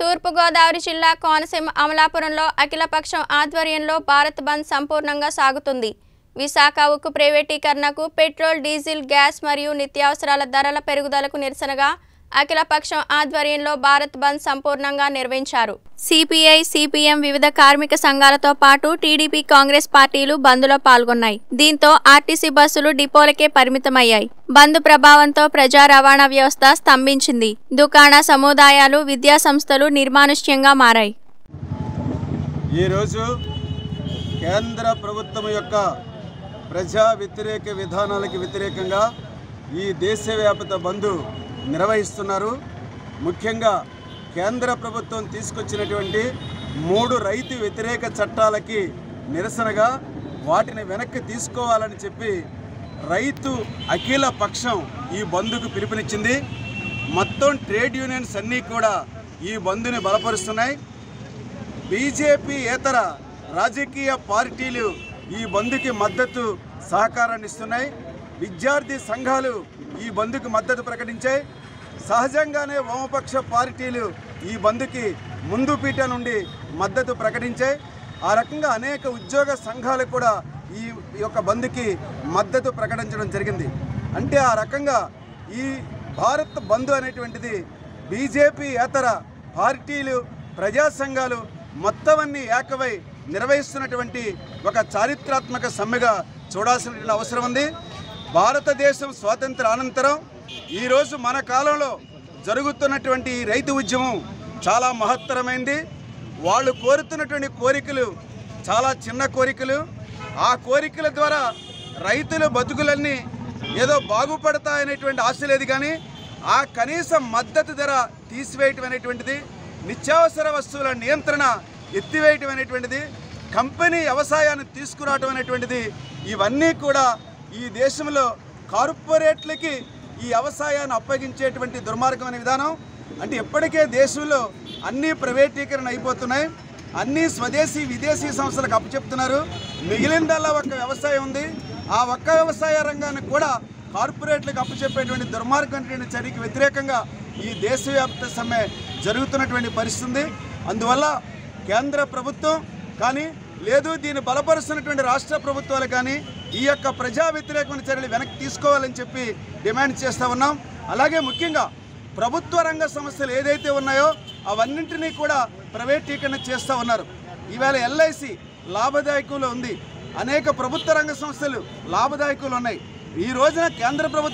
తూర్పుగోదావరి జిల్లా కోనసీమ అమలాపురంలో అఖిలపక్షం ఆధ్వర్యంలో భారత్ బంద్ సంపూర్ణంగా సాగుతుంది. విశాఖ ఉక్కు ప్రైవేటీకరణకు, పెట్రోల్, డీజిల్, గ్యాస్ మరియు నిత్యావసరాల ధరల పెరుగుదలకు నిరసనగా అఖిలపక్షం ఆధ్వర్యంలో భారత్ బంద్ సంపూర్ణంగా నిర్వహించారు. సిపిఐ, సిపిఎం వివిధ కార్మిక సంఘాలతో పాటు టీడీపీ, కాంగ్రెస్ పార్టీలు బంద్లో పాల్గొన్నాయి. దీంతో ఆర్టీసీ బస్సులు డిపోలకే పరిమితమయ్యాయి. బంద్ ప్రభావంతో ప్రజా రవాణా వ్యవస్థ స్తంభించింది. దుకాణ సముదాయాలు, విద్యా సంస్థలు నిర్మానుష్యంగా మారాయి. ఈరోజు కేంద్ర ప్రభుత్వం యొక్క ప్రజా వ్యతిరేక విధానాలకు వ్యతిరేకంగా ఈ దేశవ్యాప్త బంద్ నిర్వహిస్తున్నారు. ముఖ్యంగా కేంద్ర ప్రభుత్వం తీసుకొచ్చినటువంటి 3 రైతు వ్యతిరేక చట్టాలకి నిరసనగా వాటిని వెనక్కి తీసుకోవాలని చెప్పి రైతు అఖిల పక్షం ఈ బంద్కు పిలుపునిచ్చింది. మొత్తం ట్రేడ్ యూనియన్స్ అన్నీ కూడా ఈ బంద్ని బలపరుస్తున్నాయి. బీజేపీ ఏతర రాజకీయ పార్టీలు ఈ బంద్కి మద్దతు సహకారాన్ని ఇస్తున్నాయి. విద్యార్థి సంఘాలు ఈ బంద్కు మద్దతు ప్రకటించాయి. సహజంగానే వామపక్ష పార్టీలు ఈ బంద్కి ముందు పీట నుండి మద్దతు ప్రకటించాయి. ఆ రకంగా అనేక ఉద్యోగ సంఘాలు కూడా ఈ యొక్క బంద్కి మద్దతు ప్రకటించడం జరిగింది. అంటే ఆ రకంగా ఈ భారత్ బంద్ అనేటువంటిది బీజేపీ ఏతర పార్టీలు, ప్రజా సంఘాలు మొత్తం అన్ని ఏకమై నిర్వహిస్తున్నటువంటి ఒక చారిత్రాత్మక సమ్మెగా చూడాల్సినటువంటి అవసరం ఉంది. భారతదేశం స్వాతంత్ర అనంతరం ఈరోజు మన కాలంలో జరుగుతున్నటువంటి ఈ రైతు ఉద్యమం చాలా మహత్తరమైంది. వాళ్ళు కోరుతున్నటువంటి కోరికలు చాలా చిన్న కోరికలు. ఆ కోరికల ద్వారా రైతుల బతుకులన్నీ ఏదో బాగుపడతాయనేటువంటి ఆశ లేదు. కానీ ఆ కనీస మద్దతు ధర తీసివేయటం అనేటువంటిది, నిత్యావసర వస్తువుల నియంత్రణ ఎత్తివేయటం అనేటువంటిది, కంపెనీ వ్యవసాయాన్ని తీసుకురావటం అనేటువంటిది, ఇవన్నీ కూడా ఈ దేశంలో కార్పొరేట్లకి ఈ వ్యవసాయాన్ని అప్పగించేటువంటి దుర్మార్గమైన విధానం. అంటే ఇప్పటికే దేశంలో అన్నీ ప్రైవేటీకరణ అయిపోతున్నాయి. అన్నీ స్వదేశీ విదేశీ సంస్థలకు అప్పచెప్తున్నారు. మిగిలిందల్లా ఒక్క వ్యవసాయం ఉంది. ఆ ఒక్క వ్యవసాయ రంగాన్ని కూడా కార్పొరేట్లకు అప్పచెప్పేటువంటి దుర్మార్గమైనటువంటి చర్యకి వ్యతిరేకంగా ఈ దేశవ్యాప్త సమ్మె జరుగుతున్నటువంటి పరిస్థితి ఉంది. అందువల్ల కేంద్ర ప్రభుత్వం కానీ లేదు, దీన్ని బలపరుస్తున్నటువంటి రాష్ట్ర ప్రభుత్వాలు కానీ ఈ యొక్క ప్రజా వ్యతిరేకమైన చర్యలు వెనక్కి తీసుకోవాలని చెప్పి డిమాండ్ చేస్తూ ఉన్నాం. అలాగే ముఖ్యంగా ప్రభుత్వ రంగ సంస్థలు ఏదైతే ఉన్నాయో అవన్నింటినీ కూడా ప్రైవేటీకరణ చేస్తూ ఉన్నారు. ఈవేళ ఎల్ఐసి లాభదాయకులు ఉంది, అనేక ప్రభుత్వ రంగ సంస్థలు లాభదాయకులు ఉన్నాయి. ఈ రోజున కేంద్ర ప్రభుత్వం